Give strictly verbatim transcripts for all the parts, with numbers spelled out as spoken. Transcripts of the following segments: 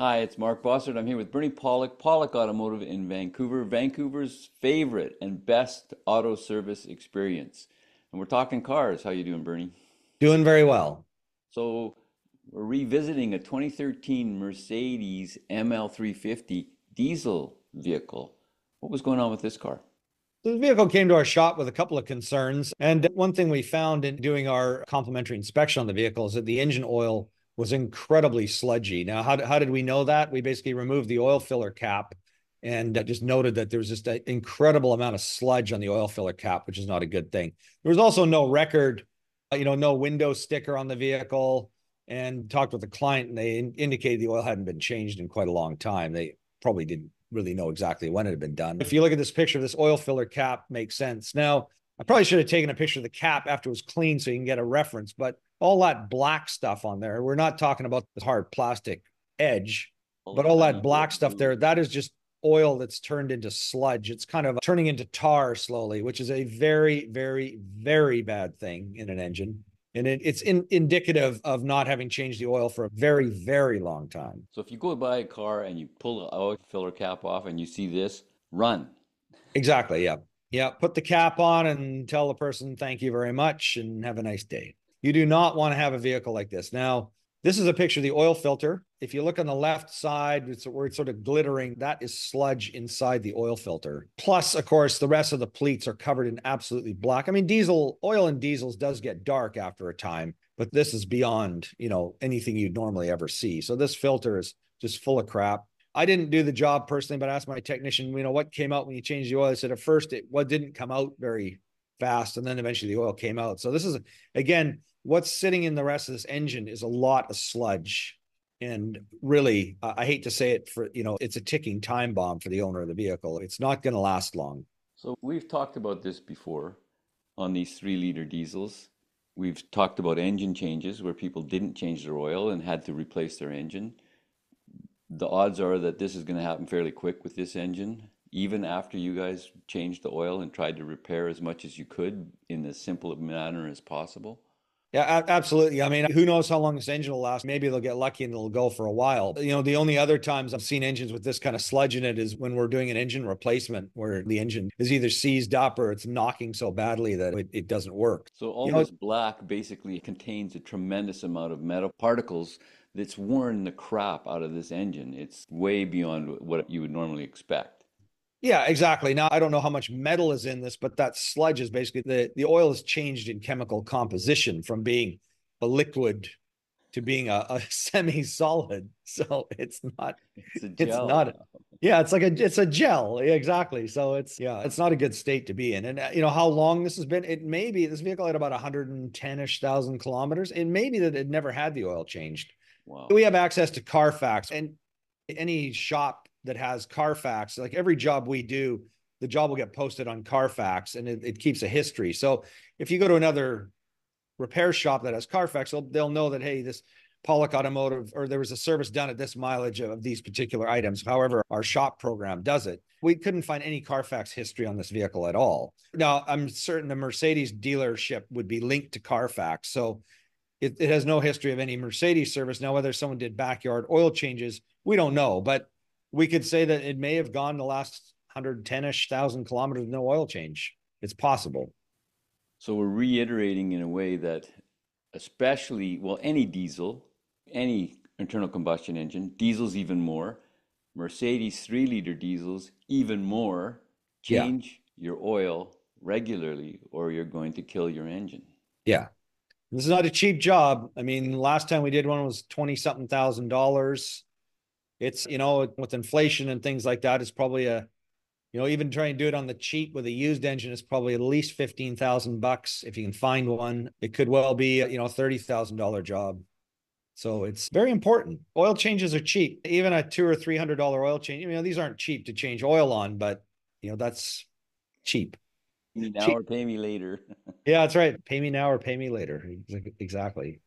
Hi, it's Mark Bossard. I'm here with Bernie Pawlik, Pawlik Automotive in Vancouver, Vancouver's favorite and best auto service experience. And we're talking cars. How you doing, Bernie? Doing very well. So we're revisiting a twenty thirteen Mercedes M L three fifty diesel vehicle. What was going on with this car? The vehicle came to our shop with a couple of concerns. And one thing we found in doing our complimentary inspection on the vehicle is that the engine oil was incredibly sludgy. Now, how, how did we know that? We basically removed the oil filler cap and just noted that there was just an incredible amount of sludge on the oil filler cap, which is not a good thing. There was also no record, you know, no window sticker on the vehicle. And talked with the client, and they in- indicated the oil hadn't been changed in quite a long time. They probably didn't really know exactly when it had been done. If you look at this picture, this oil filler cap makes sense. Now, I probably should have taken a picture of the cap after it was clean so you can get a reference, but all that black stuff on there, we're not talking about the hard plastic edge, but all that black stuff there, that is just oil that's turned into sludge. It's kind of turning into tar slowly, which is a very, very, very bad thing in an engine. And it, it's in, indicative of not having changed the oil for a very, very long time. So if you go buy a car and you pull the oil filler cap off and you see this, run. Exactly, yeah. Yeah, put the cap on and tell the person, thank you very much and have a nice day. You do not want to have a vehicle like this. Now, this is a picture of the oil filter. If you look on the left side, it's where it's sort of glittering. That is sludge inside the oil filter. Plus, of course, the rest of the pleats are covered in absolutely black. I mean, diesel, oil in diesels does get dark after a time, but this is beyond, you know, anything you'd normally ever see. So this filter is just full of crap. I didn't do the job personally, but I asked my technician, you know, what came out when you changed the oil? I said, at first, it what didn't come out very fast, and then eventually the oil came out. So this is, again, what's sitting in the rest of this engine is a lot of sludge. And really, uh, I hate to say it, for you know, it's a ticking time bomb for the owner of the vehicle. It's not going to last long. So we've talked about this before on these three-liter diesels. We've talked about engine changes where people didn't change their oil and had to replace their engine. The odds are that this is going to happen fairly quick with this engine, even after you guys changed the oil and tried to repair as much as you could in as simple a manner as possible. Yeah, absolutely. I mean, who knows how long this engine will last? Maybe they'll get lucky and it'll go for a while. You know, the only other times I've seen engines with this kind of sludge in it is when we're doing an engine replacement where the engine is either seized up or it's knocking so badly that it, it doesn't work. So all you know, this black basically contains a tremendous amount of metal particles that's worn the crap out of this engine. It's way beyond what you would normally expect. Yeah, exactly. Now, I don't know how much metal is in this, but that sludge is basically the, the oil is changed in chemical composition from being a liquid to being a, a semi-solid. So it's not, it's, a gel. it's not, yeah, it's like a, it's a gel. Yeah, exactly. So it's, yeah, it's not a good state to be in. And uh, you know, how long this has been, it may be, this vehicle had about one hundred ten-ish thousand kilometers. It may be that it never had the oil changed. Wow. We have access to Carfax, and any shop that has Carfax, like every job we do, the job will get posted on Carfax, and it, it keeps a history. So if you go to another repair shop that has Carfax, they'll, they'll know that, hey, this Pawlik Automotive, or there was a service done at this mileage of, of these particular items. However, our shop program does it. We couldn't find any Carfax history on this vehicle at all. Now, I'm certain the Mercedes dealership would be linked to Carfax. So it, it has no history of any Mercedes service. Now, whether someone did backyard oil changes, we don't know, but we could say that it may have gone the last one hundred ten-ish thousand kilometers with no oil change. It's possible. So we're reiterating in a way that especially, well, any diesel, any internal combustion engine, diesels even more, Mercedes three-liter diesels even more, change yeah. your oil regularly or you're going to kill your engine. Yeah. This is not a cheap job. I mean, last time we did one was twenty-something thousand dollars. It's, you know, with inflation and things like that, it's probably a, you know, even trying to do it on the cheap with a used engine is probably at least fifteen thousand bucks. If you can find one, it could well be, you know, a thirty thousand dollars job. So it's very important. Oil changes are cheap. Even a two or three hundred dollars oil change, you know, these aren't cheap to change oil on, but you know, that's cheap. Pay me now cheap. Or pay me later. Yeah, that's right. Pay me now or pay me later. Exactly.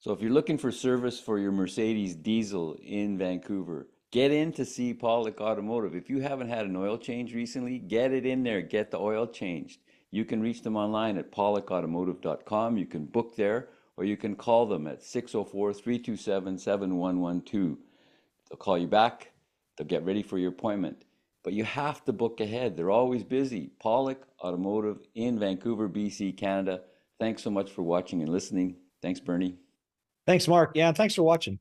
So if you're looking for service for your Mercedes diesel in Vancouver, get in to see Pawlik Automotive. If you haven't had an oil change recently, get it in there, get the oil changed. You can reach them online at pawlik automotive dot com. You can book there, or you can call them at six oh four, three two seven, seven one one two. They'll call you back. They'll get ready for your appointment. But you have to book ahead. They're always busy. Pawlik Automotive in Vancouver, B C, Canada. Thanks so much for watching and listening. Thanks, Bernie. Thanks, Mark. Yeah, thanks for watching.